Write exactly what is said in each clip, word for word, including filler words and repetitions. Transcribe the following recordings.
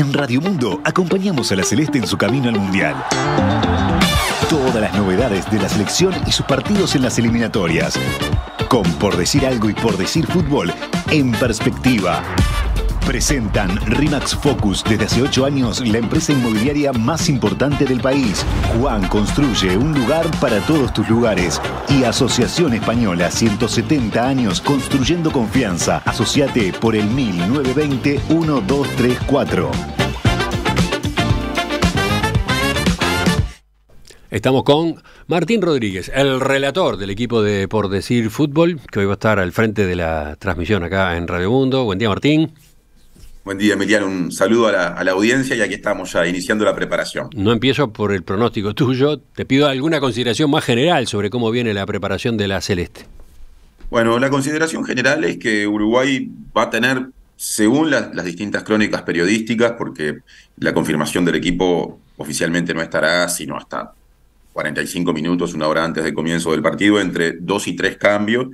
En Radio Mundo acompañamos a la Celeste en su camino al Mundial. Todas las novedades de la selección y sus partidos en las eliminatorias. Con Por Decir Algo y Por Decir Fútbol en perspectiva. Presentan Rimax Focus, desde hace ocho años la empresa inmobiliaria más importante del país. Juan Construye, un lugar para todos tus lugares. Y Asociación Española, ciento setenta años construyendo confianza. Asociate por el mil novecientos veinte, doce treinta y cuatro. Estamos con Martín Rodríguez, el relator del equipo de Por Decir Fútbol, que hoy va a estar al frente de la transmisión acá en Radio Mundo. Buen día, Martín. Buen día, Emiliano. Un saludo a la, a la audiencia, y aquí estamos ya iniciando la preparación. No empiezo por el pronóstico tuyo. Te pido alguna consideración más general sobre cómo viene la preparación de la Celeste. Bueno, la consideración general es que Uruguay va a tener, según las, las distintas crónicas periodísticas, porque la confirmación del equipo oficialmente no estará sino hasta cuarenta y cinco minutos, una hora antes del comienzo del partido, entre dos y tres cambios.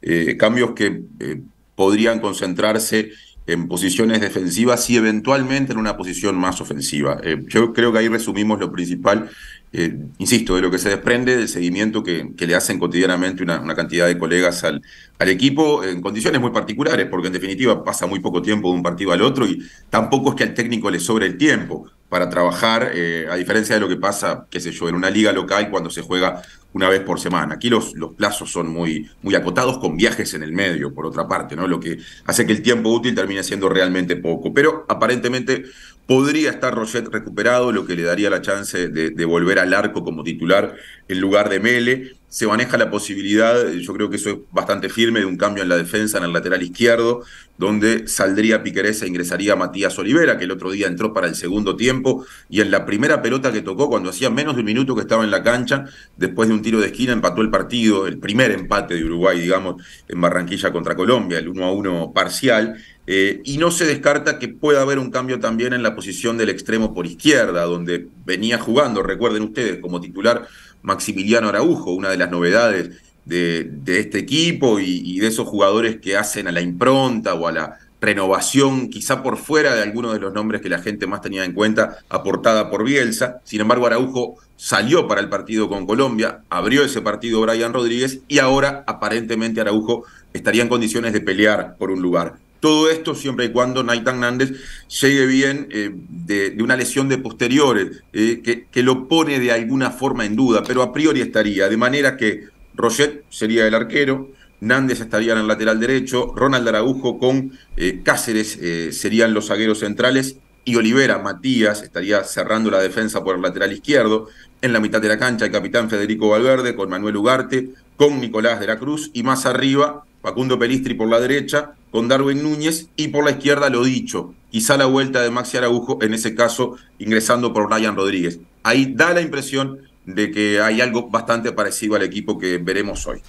Eh, cambios que eh, podrían concentrarse en posiciones defensivas y eventualmente en una posición más ofensiva. Eh, yo creo que ahí resumimos lo principal, eh, insisto, de lo que se desprende del seguimiento que, que le hacen cotidianamente una, una cantidad de colegas al, al equipo, en condiciones muy particulares, porque en definitiva pasa muy poco tiempo de un partido al otro y tampoco es que al técnico le sobre el tiempo para trabajar, eh, a diferencia de lo que pasa, qué sé yo, en una liga local cuando se juega una vez por semana. Aquí los, los plazos son muy, muy acotados, con viajes en el medio, por otra parte, ¿no? Lo que hace que el tiempo útil termine siendo realmente poco. Pero aparentemente podría estar Rochet recuperado, lo que le daría la chance de, de volver al arco como titular en lugar de Mele. Se maneja la posibilidad, yo creo que eso es bastante firme, de un cambio en la defensa, en el lateral izquierdo, donde saldría Piqueres e ingresaría Matías Olivera, que el otro día entró para el segundo tiempo, y en la primera pelota que tocó, cuando hacía menos de un minuto que estaba en la cancha, después de un tiro de esquina empató el partido, el primer empate de Uruguay, digamos, en Barranquilla contra Colombia, el uno a uno parcial. Eh, y no se descarta que pueda haber un cambio también en la posición del extremo por izquierda, donde venía jugando, recuerden ustedes, como titular Maximiliano Araujo, una de las novedades de, de este equipo y, y de esos jugadores que hacen a la impronta o a la renovación, quizá por fuera de algunos de los nombres que la gente más tenía en cuenta, aportada por Bielsa. Sin embargo, Araujo salió para el partido con Colombia, abrió ese partido Brian Rodríguez, y ahora aparentemente Araujo estaría en condiciones de pelear por un lugar. Todo esto siempre y cuando Naitán Nández llegue bien eh, de, de una lesión de posteriores, eh, que, que lo pone de alguna forma en duda, pero a priori estaría. De manera que Rochet sería el arquero, Nández estaría en el lateral derecho, Ronald Araujo con eh, Cáceres eh, serían los zagueros centrales, y Olivera, Matías, estaría cerrando la defensa por el lateral izquierdo. En la mitad de la cancha el capitán Federico Valverde con Manuel Ugarte, con Nicolás de la Cruz, y más arriba Facundo Pelistri por la derecha, con Darwin Núñez, y por la izquierda lo dicho, quizá la vuelta de Maxi Araujo, en ese caso ingresando por Brian Rodríguez. Ahí da la impresión de que hay algo bastante parecido al equipo que veremos hoy.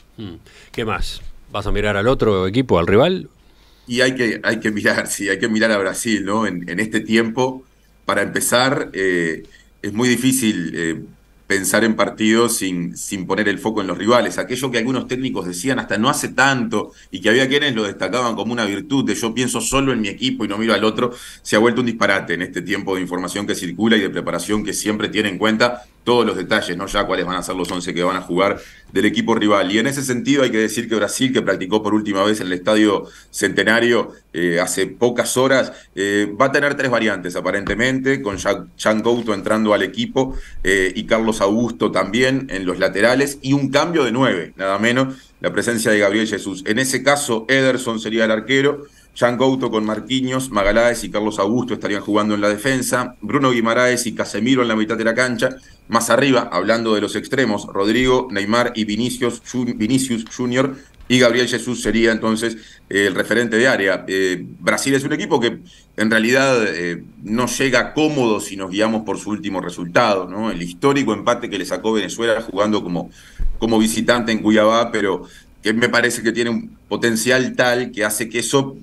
¿Qué más? ¿Vas a mirar al otro equipo, al rival? Y hay que, hay que mirar, sí, hay que mirar a Brasil, ¿no? En, en este tiempo, para empezar, eh, es muy difícil eh, pensar en partidos sin, sin poner el foco en los rivales. Aquello que algunos técnicos decían hasta no hace tanto, y que había quienes lo destacaban como una virtud de yo pienso solo en mi equipo y no miro al otro, se ha vuelto un disparate en este tiempo de información que circula y de preparación que siempre tiene en cuenta todos los detalles, ¿no? Ya cuáles van a ser los once que van a jugar del equipo rival. Y en ese sentido hay que decir que Brasil, que practicó por última vez en el Estadio Centenario eh, hace pocas horas, eh, va a tener tres variantes aparentemente, con Yan Couto entrando al equipo eh, y Carlos Augusto también en los laterales, y un cambio de nueve, nada menos, la presencia de Gabriel Jesús. En ese caso Ederson sería el arquero, Yan Couto con Marquinhos, Magaláes y Carlos Augusto estarían jugando en la defensa, Bruno Guimaraes y Casemiro en la mitad de la cancha, más arriba, hablando de los extremos, Rodrigo, Neymar y Vinicius, Vinicius Junior, y Gabriel Jesús sería entonces eh, el referente de área. Eh, Brasil es un equipo que en realidad eh, no llega cómodo si nos guiamos por su último resultado, ¿no? El histórico empate que le sacó Venezuela jugando como, como visitante en Cuiabá, pero que me parece que tiene un potencial tal que hace que eso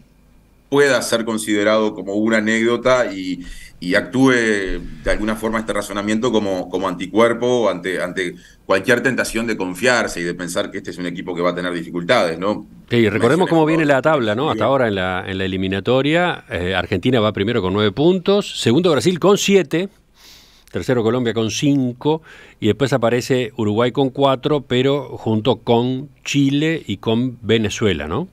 pueda ser considerado como una anécdota y, y actúe de alguna forma este razonamiento como, como anticuerpo ante, ante cualquier tentación de confiarse y de pensar que este es un equipo que va a tener dificultades, ¿no? Sí, recordemos cómo viene la tabla, ¿no? Hasta ahora en la, en la eliminatoria, eh, Argentina va primero con nueve puntos, segundo Brasil con siete, tercero Colombia con cinco y después aparece Uruguay con cuatro, pero junto con Chile y con Venezuela, ¿no?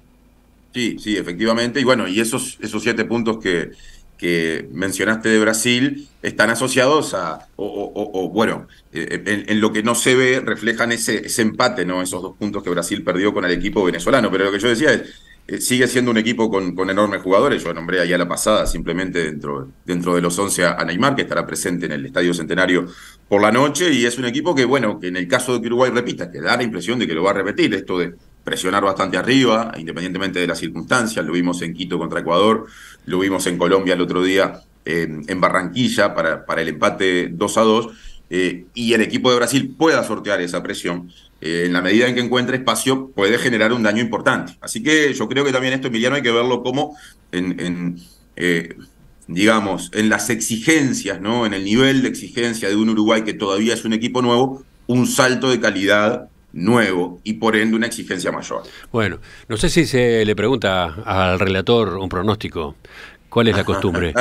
Sí, sí, efectivamente. Y bueno, y esos, esos siete puntos que, que mencionaste de Brasil están asociados a, o, o, o bueno, en, en lo que no se ve reflejan ese, ese empate, ¿no? Esos dos puntos que Brasil perdió con el equipo venezolano. Pero lo que yo decía es, eh, sigue siendo un equipo con, con enormes jugadores. Yo nombré allá la pasada, simplemente dentro, dentro de los once a Neymar, que estará presente en el Estadio Centenario por la noche. Y es un equipo que, bueno, que en el caso de que Uruguay repita, que da la impresión de que lo va a repetir esto de presionar bastante arriba, independientemente de las circunstancias. Lo vimos en Quito contra Ecuador, lo vimos en Colombia el otro día eh, en Barranquilla para, para el empate dos a dos, eh, y el equipo de Brasil pueda sortear esa presión, eh, en la medida en que encuentre espacio puede generar un daño importante. Así que yo creo que también esto, Emiliano, hay que verlo como en, en eh, digamos, en las exigencias, ¿no? En el nivel de exigencia de un Uruguay que todavía es un equipo nuevo, un salto de calidad nuevo y por ende una exigencia mayor. Bueno, no sé si se le pregunta al relator un pronóstico. ¿Cuál es la costumbre?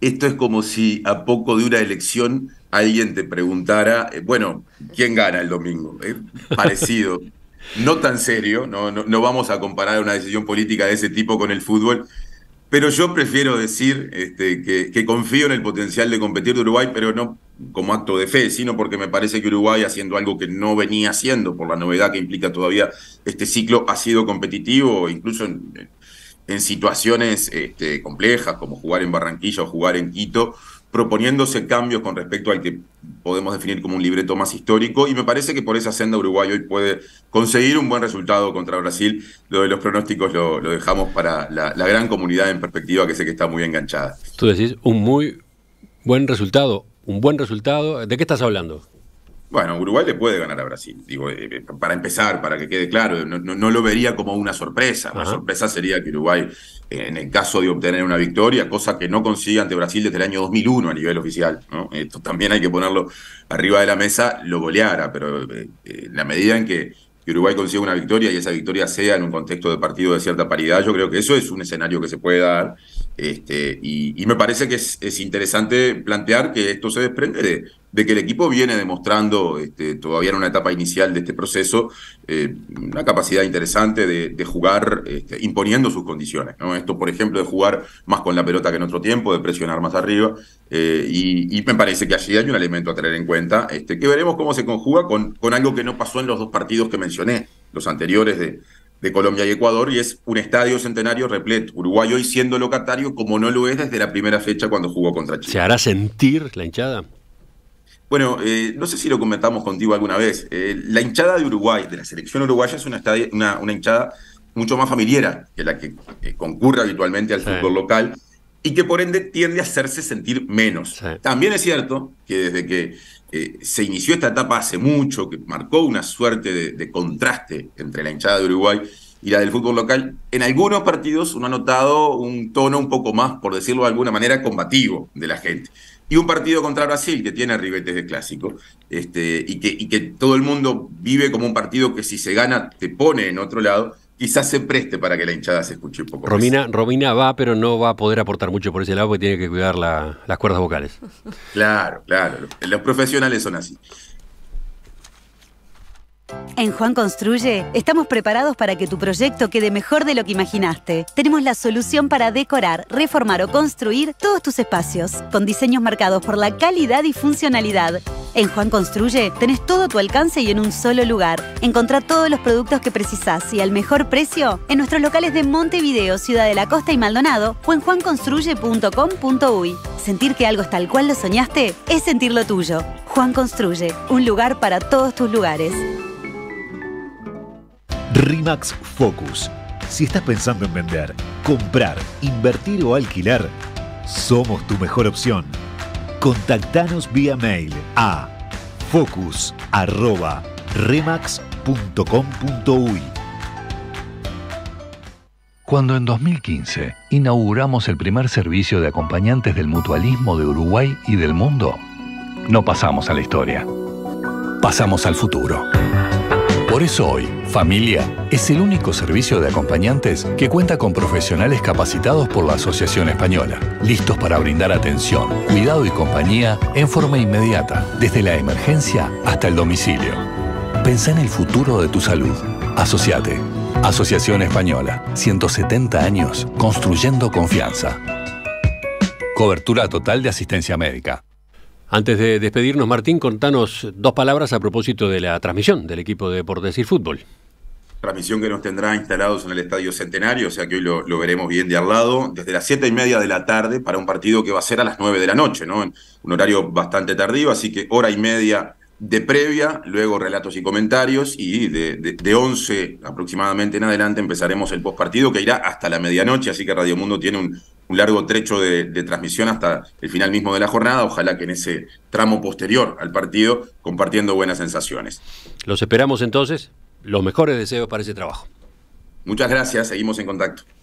Esto es como si a poco de una elección alguien te preguntara, eh, bueno, ¿quién gana el domingo? Eh, parecido. No tan serio, no, no, no vamos a comparar una decisión política de ese tipo con el fútbol, pero yo prefiero decir este, que, que confío en el potencial de competir de Uruguay, pero no como acto de fe, sino porque me parece que Uruguay, haciendo algo que no venía haciendo por la novedad que implica todavía este ciclo, ha sido competitivo, incluso en, en situaciones este, complejas, como jugar en Barranquilla o jugar en Quito, proponiéndose cambios con respecto al que podemos definir como un libreto más histórico, y me parece que por esa senda Uruguay hoy puede conseguir un buen resultado contra Brasil. Lo de los pronósticos lo, lo dejamos para la, la gran comunidad en perspectiva, que sé que está muy enganchada. Tú decís un muy buen resultado. Un buen resultado. ¿De qué estás hablando? Bueno, Uruguay le puede ganar a Brasil. Digo, eh, para empezar, para que quede claro, no, no, no lo vería como una sorpresa. Una Ajá. sorpresa sería que Uruguay, eh, en el caso de obtener una victoria, cosa que no consigue ante Brasil desde el año dos mil uno a nivel oficial, ¿no? Esto también hay que ponerlo arriba de la mesa, lo goleara, pero eh, en la medida en que Uruguay consiga una victoria y esa victoria sea en un contexto de partido de cierta paridad, yo creo que eso es un escenario que se puede dar. Este, y, y me parece que es, es interesante plantear que esto se desprende de, de que el equipo viene demostrando, este, todavía en una etapa inicial de este proceso, eh, una capacidad interesante de, de jugar este, imponiendo sus condiciones, ¿no? Esto, por ejemplo, de jugar más con la pelota que en otro tiempo, de presionar más arriba, eh, y, y me parece que allí hay un elemento a tener en cuenta, este, que veremos cómo se conjuga con, con algo que no pasó en los dos partidos que mencioné, los anteriores de... de Colombia y Ecuador, y es un estadio centenario repleto. Uruguay hoy siendo locatario, como no lo es desde la primera fecha cuando jugó contra Chile. ¿Se hará sentir la hinchada? Bueno, eh, no sé si lo comentamos contigo alguna vez. Eh, la hinchada de Uruguay, de la selección uruguaya, es una, estadio, una, una hinchada mucho más familiar que la que eh, concurre habitualmente al sí. fútbol local, y que por ende tiende a hacerse sentir menos. Sí. También es cierto que desde que Eh, se inició esta etapa hace mucho, que marcó una suerte de, de contraste entre la hinchada de Uruguay y la del fútbol local, en algunos partidos uno ha notado un tono un poco más, por decirlo de alguna manera, combativo de la gente. Y un partido contra Brasil que tiene ribetes de clásico, este, y, que, y que todo el mundo vive como un partido que si se gana te pone en otro lado, quizás se preste para que la hinchada se escuche un poco más. Romina, Romina va, pero no va a poder aportar mucho por ese lado porque tiene que cuidar la, las cuerdas vocales. Claro, claro. Los profesionales son así. En Juan Construye estamos preparados para que tu proyecto quede mejor de lo que imaginaste. Tenemos la solución para decorar, reformar o construir todos tus espacios, con diseños marcados por la calidad y funcionalidad. En Juan Construye tenés todo a tu alcance y en un solo lugar. Encontrá todos los productos que precisás y al mejor precio en nuestros locales de Montevideo, Ciudad de la Costa y Maldonado, o en juan construye punto com punto uy. Sentir que algo es tal cual lo soñaste es sentir lo tuyo. Juan Construye, un lugar para todos tus lugares. Rimax Focus. Si estás pensando en vender, comprar, invertir o alquilar, somos tu mejor opción. Contactanos vía mail a focus arroba remax punto com punto uy. cuando en dos mil quince inauguramos el primer servicio de acompañantes del mutualismo de Uruguay y del mundo, no pasamos a la historia, pasamos al futuro. Por eso hoy, Familia es el único servicio de acompañantes que cuenta con profesionales capacitados por la Asociación Española, listos para brindar atención, cuidado y compañía en forma inmediata, desde la emergencia hasta el domicilio. Pensá en el futuro de tu salud. Asociate. Asociación Española. ciento setenta años construyendo confianza. Cobertura total de asistencia médica. Antes de despedirnos, Martín, contanos dos palabras a propósito de la transmisión del equipo de Por Decir Fútbol. Transmisión que nos tendrá instalados en el Estadio Centenario, o sea que hoy lo, lo veremos bien de al lado, desde las siete y media de la tarde para un partido que va a ser a las nueve de la noche, ¿no? En un horario bastante tardío, así que hora y media de previa, luego relatos y comentarios, y de, de, de once aproximadamente en adelante empezaremos el postpartido, que irá hasta la medianoche, así que Radio Mundo tiene un... un largo trecho de, de transmisión hasta el final mismo de la jornada, ojalá que en ese tramo posterior al partido, compartiendo buenas sensaciones. Los esperamos entonces, los mejores deseos para ese trabajo. Muchas gracias, seguimos en contacto.